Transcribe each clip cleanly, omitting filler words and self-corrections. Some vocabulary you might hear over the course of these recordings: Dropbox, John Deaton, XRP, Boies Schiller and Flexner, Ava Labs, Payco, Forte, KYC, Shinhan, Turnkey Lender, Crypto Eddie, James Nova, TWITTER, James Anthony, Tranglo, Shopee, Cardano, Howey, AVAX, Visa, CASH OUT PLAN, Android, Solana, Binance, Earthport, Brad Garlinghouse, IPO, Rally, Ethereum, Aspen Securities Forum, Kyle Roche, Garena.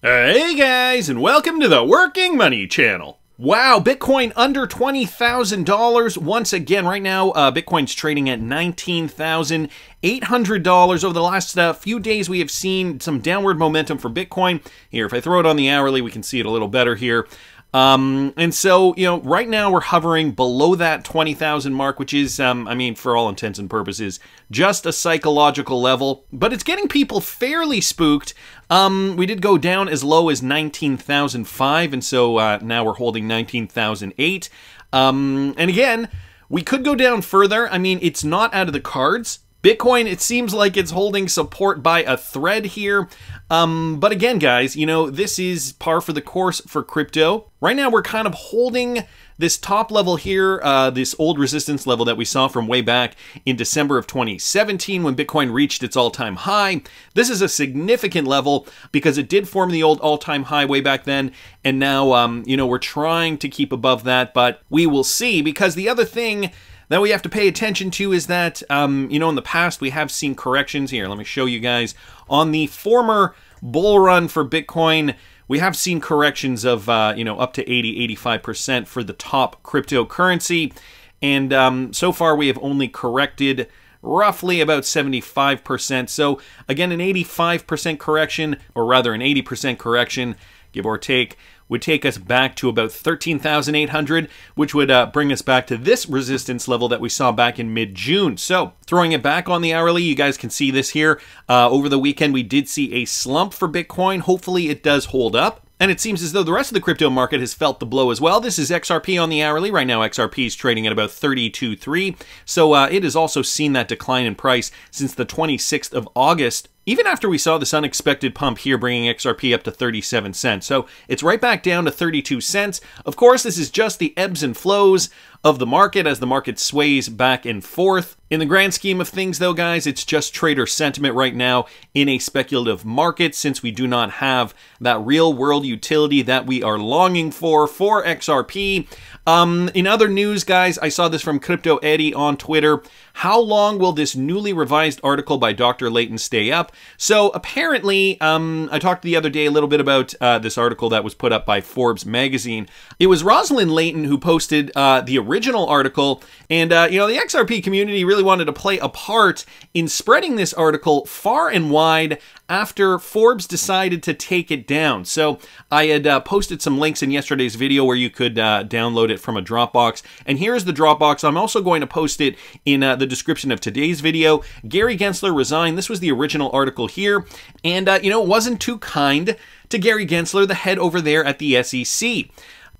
Hey guys, and welcome to the Working Money Channel. Wow, Bitcoin under $20,000 once again. Right now, Bitcoin's trading at $19,800. Over the last few days, we have seen some downward momentum for Bitcoin. Here, if I throw it on the hourly, we can see it a little better here. And so, you know, right now we're hovering below that 20,000 mark, which is, I mean, for all intents and purposes, just a psychological level, but it's getting people fairly spooked. We did go down as low as 19,005, and so now we're holding 19,008. And again, we could go down further. I mean, it's not out of the cards. Bitcoin, it seems like it's holding support by a thread here. But again, guys, you know, this is par for the course for crypto. Right now, we're kind of holding this top level here, this old resistance level that we saw from way back in December of 2017 when Bitcoin reached its all-time high. This is a significant level because it did form the old all-time high way back then. And now, you know, we're trying to keep above that, but we will see, because the other thing that we have to pay attention to is that, you know, in the past we have seen corrections here. Let me show you guys. On the former bull run for Bitcoin, we have seen corrections of, you know, up to 80, 85% for the top cryptocurrency. And so far we have only corrected roughly about 75%. So again, an 85% correction, or rather an 80% correction, give or take, would take us back to about 13,800, which would bring us back to this resistance level that we saw back in mid-June. So throwing it back on the hourly, you guys can see this here. Over the weekend, we did see a slump for Bitcoin. Hopefully it does hold up. And it seems as though the rest of the crypto market has felt the blow as well. This is XRP on the hourly. Right now, XRP is trading at about 32.3. So it has also seen that decline in price since the 26th of August, even after we saw this unexpected pump here bringing XRP up to 37 cents. So it's right back down to 32 cents. Of course, this is just the ebbs and flows of the market as the market sways back and forth. In the grand scheme of things though, guys, it's just trader sentiment right now in a speculative market, since we do not have that real world utility that we are longing for XRP. In other news, guys, I saw this from Crypto Eddie on Twitter. How long will this newly revised article by Dr. Layton stay up? So apparently, I talked the other day a little bit about this article that was put up by Forbes magazine. It was Rosalind Layton who posted the original article, and you know, the XRP community really wanted to play a part in spreading this article far and wide after Forbes decided to take it down. So I had posted some links in yesterday's video where you could download it from a Dropbox, and here's the Dropbox. I'm also going to post it in the description of today's video. Gary Gensler resigned. This was the original article here, and you know, it wasn't too kind to Gary Gensler, the head over there at the SEC.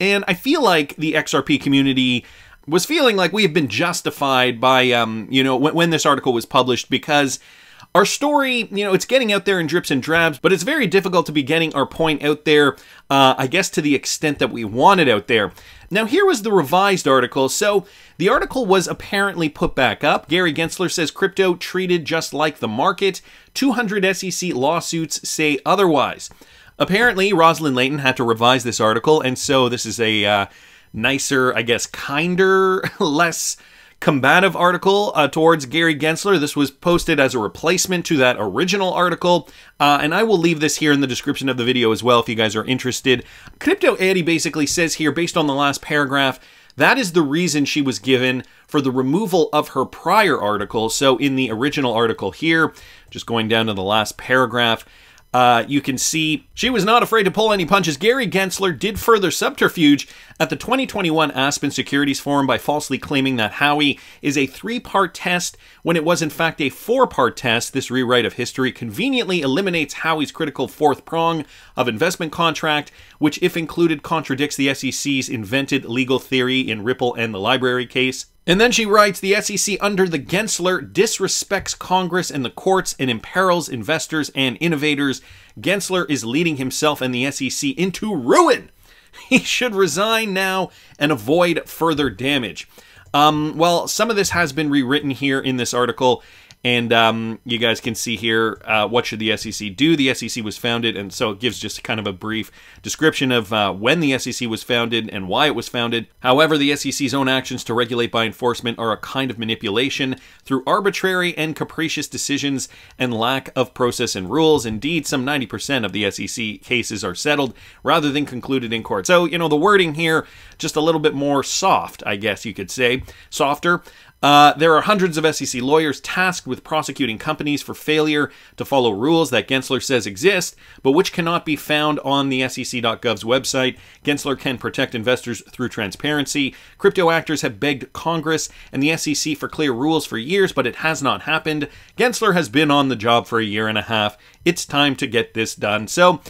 And I feel like the XRP community was feeling like we have been justified by, you know, when this article was published, because our story, you know, it's getting out there in drips and drabs, but it's very difficult to be getting our point out there, I guess, to the extent that we want it out there. Now, here was the revised article. So the article was apparently put back up. Gary Gensler says crypto treated just like the market. 200 SEC lawsuits say otherwise. Apparently, Rosalind Layton had to revise this article, and so this is a nicer, I guess, kinder, less combative article towards Gary Gensler. This was posted as a replacement to that original article, and I will leave this here in the description of the video as well if you guys are interested. Crypto Eddie basically says here, based on the last paragraph, that is the reason she was given for the removal of her prior article. So in the original article here, just going down to the last paragraph, you can see she was not afraid to pull any punches. Gary Gensler did further subterfuge at the 2021 Aspen Securities Forum by falsely claiming that Howey is a three-part test when it was in fact a four-part test. This rewrite of history conveniently eliminates Howey's critical fourth prong of investment contract, which if included contradicts the SEC's invented legal theory in Ripple and the library case. And then she writes, the SEC under the Gensler disrespects Congress and the courts and imperils investors and innovators. Gensler is leading himself and the SEC into ruin. He should resign now and avoid further damage. Well, some of this has been rewritten here in this article, And you guys can see here, what should the SEC do? The SEC was founded, and so it gives just kind of a brief description of when the SEC was founded and why it was founded. However, the SEC's own actions to regulate by enforcement are a kind of manipulation through arbitrary and capricious decisions and lack of process and rules. Indeed, some 90% of the SEC cases are settled rather than concluded in court. So, you know, the wording here, just a little bit more soft, I guess you could say, softer. There are hundreds of SEC lawyers tasked with prosecuting companies for failure to follow rules that Gensler says exist, but which cannot be found on the SEC.gov's website. Gensler can protect investors through transparency. Crypto actors have begged Congress and the SEC for clear rules for years, but it has not happened. Gensler has been on the job for a year and a half. It's time to get this done. So,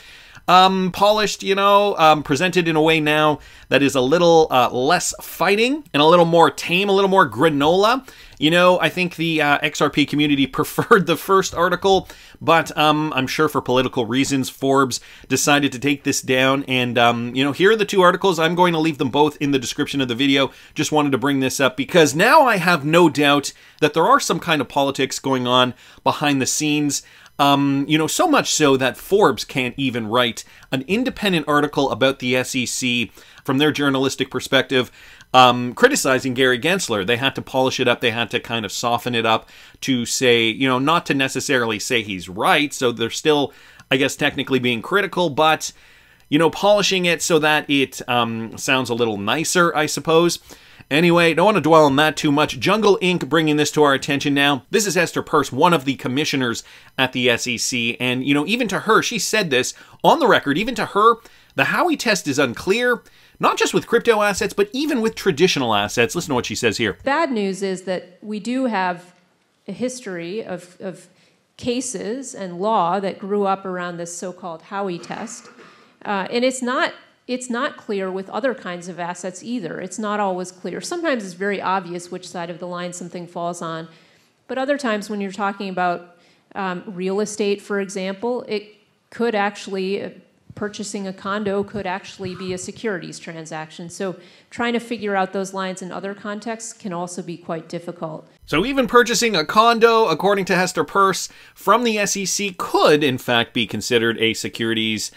polished, you know, presented in a way now that is a little less fighting and a little more tame, a little more granola. You know, I think the XRP community preferred the first article, but I'm sure for political reasons, Forbes decided to take this down. And, you know, here are the two articles. I'm going to leave them both in the description of the video. Just wanted to bring this up because now I have no doubt that there are some kind of politics going on behind the scenes. You know, so much so that Forbes can't even write an independent article about the SEC from their journalistic perspective, criticizing Gary Gensler. They had to polish it up. They had to kind of soften it up to say, you know, not to necessarily say he's right. So they're still, I guess, technically being critical, but, you know, polishing it so that it sounds a little nicer, I suppose. Anyway, don't want to dwell on that too much. Jungle Inc. bringing this to our attention now. This is Esther Peirce, one of the commissioners at the SEC. And, you know, even to her, she said this on the record, even to her, the Howey test is unclear, not just with crypto assets, but even with traditional assets. Listen to what she says here. Bad news is that we do have a history of cases and law that grew up around this so-called Howey test. And it's not clear with other kinds of assets either. It's not always clear. Sometimes it's very obvious which side of the line something falls on. But other times when you're talking about real estate, for example, it could actually, purchasing a condo could actually be a securities transaction. So trying to figure out those lines in other contexts can also be quite difficult. So even purchasing a condo, according to Esther Peirce, from the SEC could, in fact, be considered a securities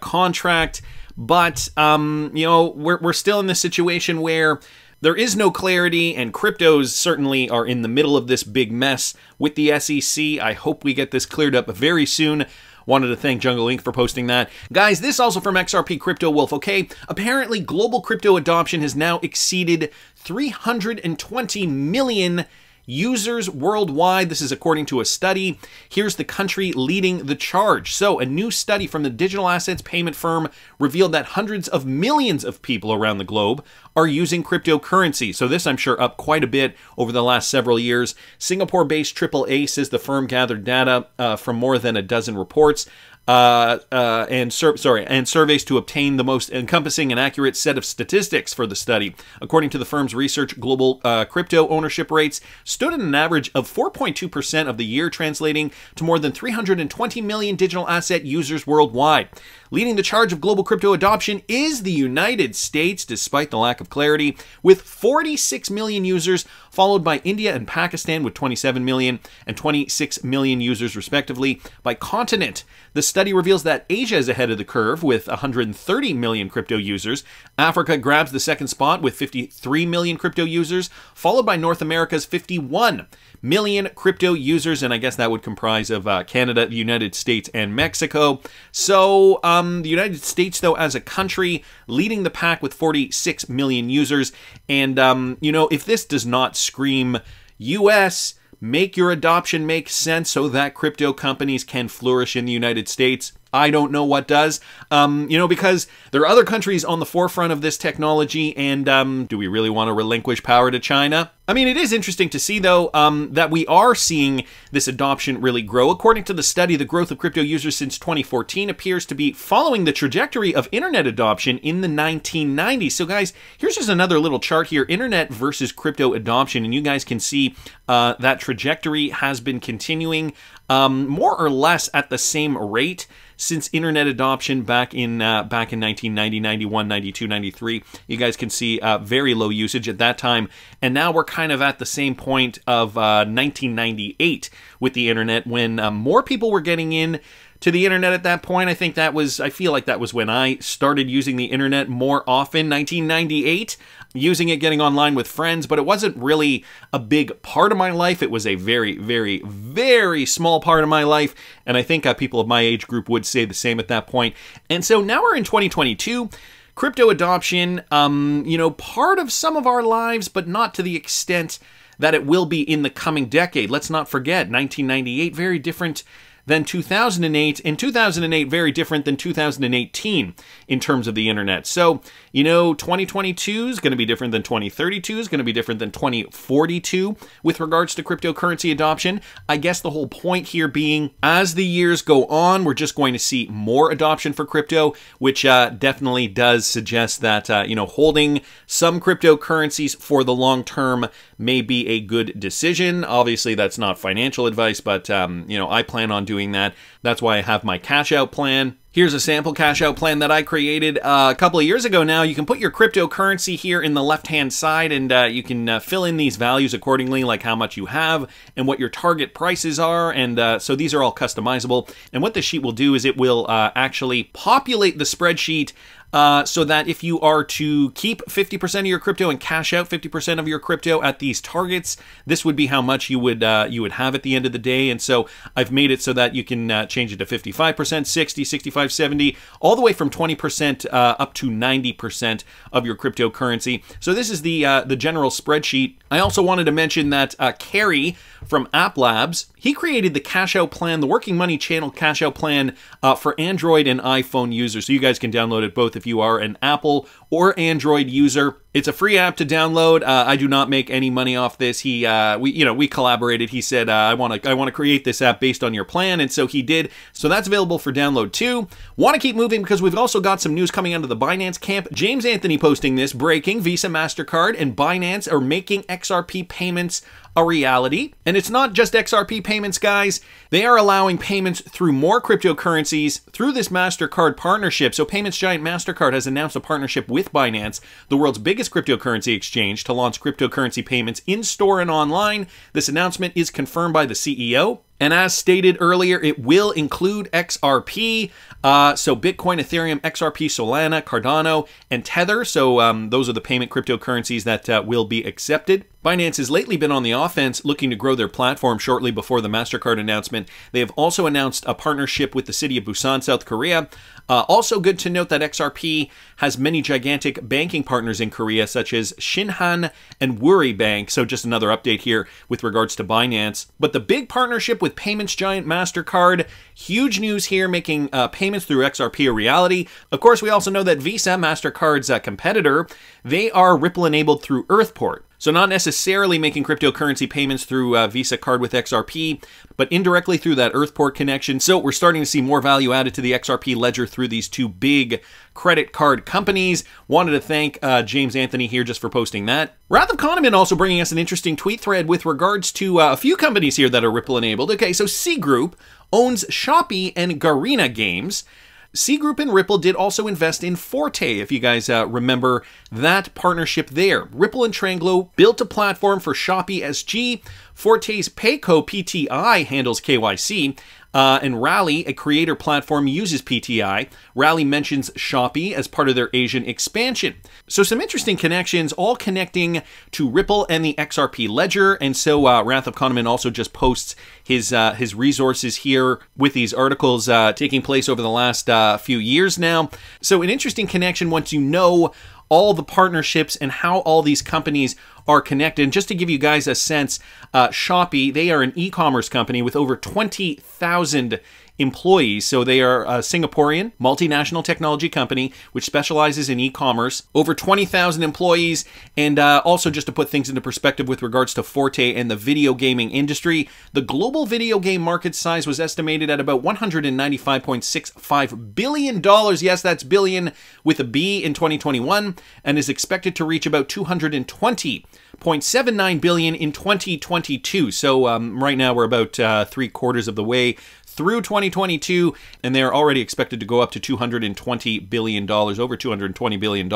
contract. But, you know, we're still in this situation where there is no clarity, and cryptos certainly are in the middle of this big mess with the SEC. I hope we get this cleared up very soon. Wanted to thank Jungle Inc. for posting that. Guys, this also from XRP Crypto Wolf, okay? Apparently, global crypto adoption has now exceeded 320 million users worldwide. This is according to a study. Here's the country leading the charge. So a new study from the digital assets payment firm revealed that hundreds of millions of people around the globe are using cryptocurrency. So this, I'm sure, up quite a bit over the last several years. Singapore-based Triple A says the firm gathered data from more than a dozen reports and surveys to obtain the most encompassing and accurate set of statistics for the study. According to the firm's research, global crypto ownership rates stood at an average of 4.2% of the year, translating to more than 320 million digital asset users worldwide. Leading the charge of global crypto adoption is the United States, despite the lack of clarity, with 46 million users, followed by India and Pakistan with 27 million and 26 million users, respectively. By continent, the study reveals that Asia is ahead of the curve with 130 million crypto users. Africa grabs the second spot with 53 million crypto users, followed by North America's 51 million crypto users. And I guess that would comprise of Canada, the United States, and Mexico. So, the United States, though, as a country, leading the pack with 46 million users. And, you know, if this does not scream U.S., make your adoption make sense so that crypto companies can flourish in the United States, I don't know what does. You know, because there are other countries on the forefront of this technology, and do we really want to relinquish power to China? I mean, it is interesting to see, though, that we are seeing this adoption really grow. According to the study, the growth of crypto users since 2014 appears to be following the trajectory of internet adoption in the 1990s. So, guys, here's just another little chart here, internet versus crypto adoption, and you guys can see that trajectory has been continuing more or less at the same rate since internet adoption back in 1990, 91, 92, 93. You guys can see very low usage at that time, and now we're kind of at the same point of 1998 with the internet, when more people were getting in to the internet at that point. I think that was, I feel like that was when I started using the internet more often, 1998, using it, getting online with friends, but it wasn't really a big part of my life. It was a very, very, very small part of my life, and I think people of my age group would say the same at that point. And so now we're in 2022. Crypto adoption, you know, part of some of our lives, but not to the extent that it will be in the coming decade. Let's not forget, 1998, very different than 2008, and 2008 very different than 2018 in terms of the internet. So, you know, 2022 is going to be different than 2032, is going to be different than 2042 with regards to cryptocurrency adoption. I guess the whole point here being, as the years go on, we're just going to see more adoption for crypto, which definitely does suggest that, you know, holding some cryptocurrencies for the long term may be a good decision. Obviously, that's not financial advice, but, you know, I plan on doing that. That's why I have my cash out plan. Here's a sample cash out plan that I created a couple of years ago now. You can put your cryptocurrency here in the left-hand side, and you can fill in these values accordingly, like how much you have and what your target prices are. And so these are all customizable. And what the sheet will do is it will actually populate the spreadsheet so that if you are to keep 50% of your crypto and cash out 50% of your crypto at these targets, this would be how much you would have at the end of the day. And so I've made it so that you can change it to 55%, 60, 65, 70, all the way from 20% up to 90% of your cryptocurrency. So this is the general spreadsheet. I also wanted to mention that Gary from Ava Labs, he created the cash out plan, the Working Money Channel cash out plan for Android and iPhone users. So you guys can download it both if you are an Apple or Android user. It's a free app to download. I do not make any money off this. He, we collaborated. He said, I want to create this app based on your plan, and so he did. So that's available for download too. Want to keep moving because we've also got some news coming out of the Binance camp. James Anthony posting this: breaking, Visa, Mastercard, and Binance are making XRP payments a reality. And it's not just XRP payments, guys. They are allowing payments through more cryptocurrencies through this Mastercard partnership. So payments giant Mastercard has announced a partnership with Binance, the world's biggest cryptocurrency exchange, to launch cryptocurrency payments in-store and online. This announcement is confirmed by the CEO. And as stated earlier, it will include XRP, so Bitcoin, Ethereum, XRP, Solana, Cardano, and Tether. So those are the payment cryptocurrencies that will be accepted. Binance has lately been on the offense, looking to grow their platform shortly before the Mastercard announcement. They have also announced a partnership with the city of Busan, South Korea. Also good to note that XRP has many gigantic banking partners in Korea, such as Shinhan and Woori Bank. So just another update here with regards to Binance. But the big partnership with payments giant Mastercard, huge news here, making payments through XRP a reality. Of course, we also know that Visa, Mastercard's competitor, they are Ripple enabled through Earthport. So not necessarily making cryptocurrency payments through Visa card with XRP, but indirectly through that Earthport connection. So we're starting to see more value added to the XRP ledger through these two big credit card companies. Wanted to thank James Anthony here just for posting that. Wrath of Kahneman also bringing us an interesting tweet thread with regards to a few companies here that are Ripple enabled. Okay, so C Group owns Shopee and Garena Games. C Group and Ripple did also invest in Forte, if you guys remember that partnership there. Ripple and Tranglo built a platform for Shopee SG. Forte's Payco PTI handles KYC, and Rally, a creator platform, uses PTI. Rally mentions Shopee as part of their Asian expansion. So some interesting connections, all connecting to Ripple and the XRP ledger. And so Wrath of Kahneman also just posts his resources here with these articles taking place over the last few years now. So an interesting connection once you know all the partnerships and how all these companies are connected. And just to give you guys a sense, Shopee, they are an e-commerce company with over 20,000 employees. So they are a Singaporean multinational technology company which specializes in e-commerce, over 20,000 employees. And also just to put things into perspective with regards to Forte and the video gaming industry, the global video game market size was estimated at about $195.65 billion. Yes, that's billion with a B in 2021, and is expected to reach about $220.79 billion in 2022. So right now we're about three quarters of the way through 2022, and they are already expected to go up to $220 billion, over $220 billion in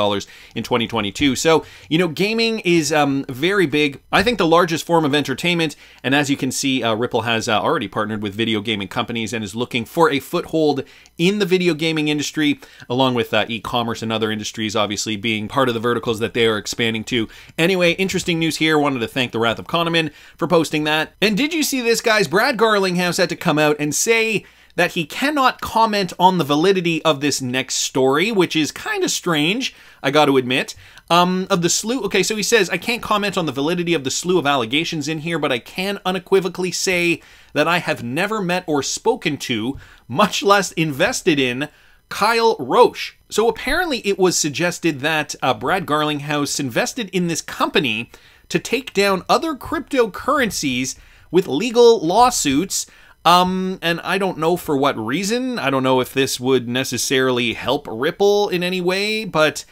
2022. So, you know, gaming is very big. I think the largest form of entertainment, and as you can see, Ripple has already partnered with video gaming companies and is looking for a foothold in the video gaming industry, along with e-commerce and other industries, obviously being part of the verticals that they are expanding to. Anyway, interesting news here. Wanted to thank the Wrath of Kahneman for posting that. And did you see this, guys? Brad Garlinghouse had to come out and say that he cannot comment on the validity of this next story, which is kind of strange, I got to admit. Of the slew, okay, so he says, I can't comment on the validity of the slew of allegations in here, but I can unequivocally say that I have never met or spoken to, much less invested in, Kyle Roche. So apparently it was suggested that Brad Garlinghouse invested in this company to take down other cryptocurrencies with legal lawsuits. And I don't know for what reason. I don't know if this would necessarily help Ripple in any way, but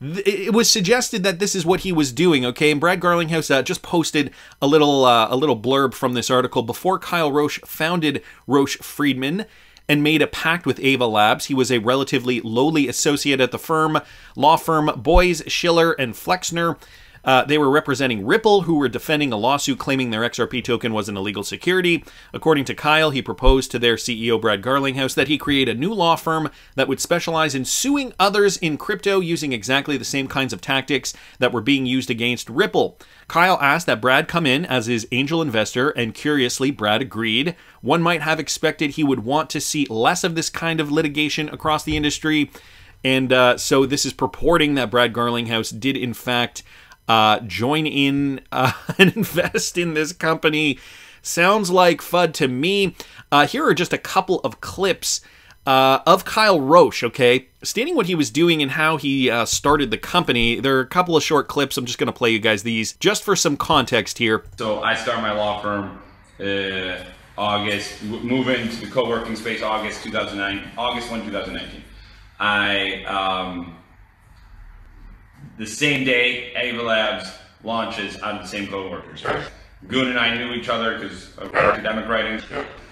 it was suggested that this is what he was doing, okay? And Brad Garlinghouse just posted a little blurb from this article. Before Kyle Roche founded Roche Friedman and made a pact with Ava Labs, he was a relatively lowly associate at the law firm Boies Schiller and Flexner. They were representing Ripple, who were defending a lawsuit claiming their XRP token was an illegal security. According to Kyle, he proposed to their CEO, Brad Garlinghouse, that he create a new law firm that would specialize in suing others in crypto using exactly the same kinds of tactics that were being used against Ripple. Kyle asked that Brad come in as his angel investor, and curiously, Brad agreed. One might have expected he would want to see less of this kind of litigation across the industry. And so this is purporting that Brad Garlinghouse did, in fact, join in and invest in this company. Sounds like FUD to me. Here are just a couple of clips of Kyle Roche, okay, stating what he was doing and how he started the company. There are a couple of short clips. I'm just going to play you guys these just for some context here. So I started my law firm August, move into the co-working space August 2009, August 1, 2019. The same day, Ava Labs launches on the same co-workers. Goon and I knew each other because of academic writing.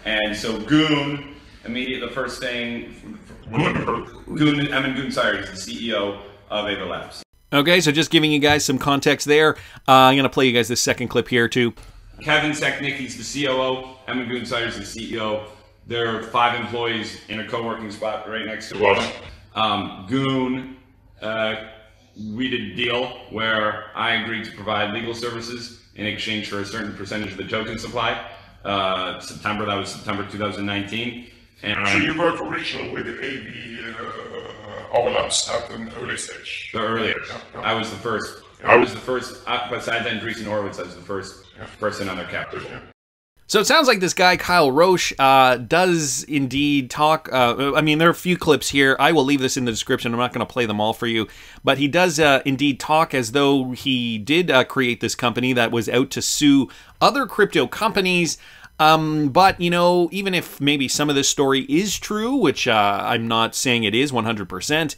And so Goon, immediately the first thing, Goon, Emin Gün Sirer is the CEO of Ava Labs. Okay, so just giving you guys some context there. I'm going to play you guys this second clip here too. Kevin Secknick, he's the COO. Emin Gün Sirer is the CEO. There are 5 employees in a co-working spot right next to us. Goon, we did a deal where I agreed to provide legal services in exchange for a certain percentage of the token supply. That was September 2019. And so you worked originally with overlaps at an early stage? The earliest. Yeah. I was the first. Yeah. I was the first, besides Andreessen Horowitz, I was the first person on their capital. Yeah. So it sounds like this guy, Kyle Roche, does indeed talk. I mean, there are a few clips here. I will leave this in the description. I'm not going to play them all for you. But he does indeed talk as though he did create this company that was out to sue other crypto companies. But, you know, even if maybe some of this story is true, which I'm not saying it is 100%,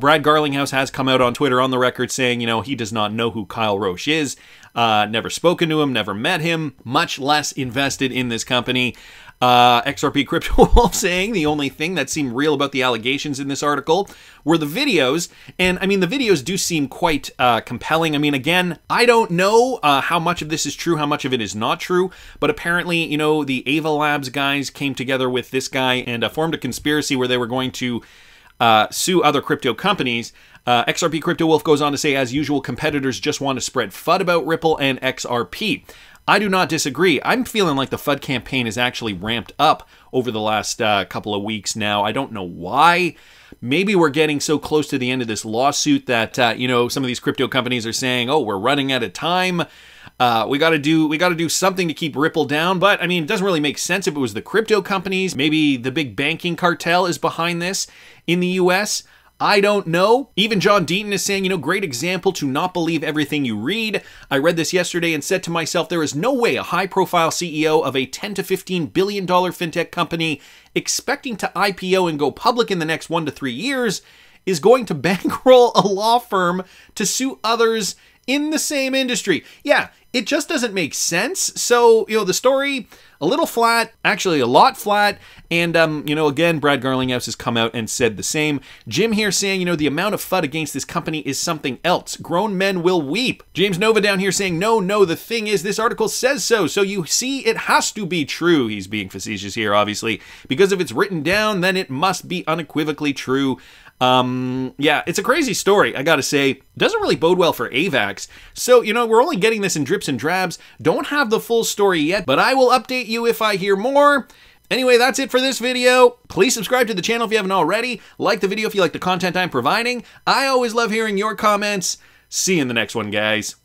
Brad Garlinghouse has come out on Twitter on the record saying, you know, he does not know who Kyle Roche is, never spoken to him, never met him, much less invested in this company. XRP Crypto Wolf saying the only thing that seemed real about the allegations in this article were the videos. And I mean, the videos do seem quite compelling. I mean, again, I don't know how much of this is true, how much of it is not true, but apparently, you know, the Ava Labs guys came together with this guy and formed a conspiracy where they were going to sue other crypto companies. XRP Crypto Wolf goes on to say, as usual, competitors just want to spread FUD about Ripple and XRP. I do not disagree. I'm feeling like the FUD campaign is actually ramped up over the last couple of weeks now. I don't know why. Maybe we're getting so close to the end of this lawsuit that, you know, some of these crypto companies are saying, oh, we're running out of time. We got to do something to keep Ripple down. But I mean, it doesn't really make sense if it was the crypto companies. Maybe the big banking cartel is behind this in the US. I don't know. Even John Deaton is saying, you know, great example to not believe everything you read. I read this yesterday and said to myself, there is no way a high-profile CEO of a $10 to $15 billion fintech company expecting to IPO and go public in the next 1 to 3 years is going to bankroll a law firm to sue others in the same industry. Yeah, it just doesn't make sense. So, you know, the story, a little flat, actually a lot flat. And, you know, again, Brad Garlinghouse has come out and said the same. Jim here saying, you know, the amount of FUD against this company is something else. Grown men will weep. James Nova down here saying, no, the thing is, this article says so. So you see, it has to be true. He's being facetious here, obviously, because if it's written down, then it must be unequivocally true. Yeah, it's a crazy story, I gotta say. Doesn't really bode well for AVAX. So, you know, we're only getting this in drips and drabs. Don't have the full story yet, but I will update you if I hear more. Anyway, that's it for this video. Please subscribe to the channel if you haven't already. Like the video if you like the content I'm providing. I always love hearing your comments. See you in the next one, guys.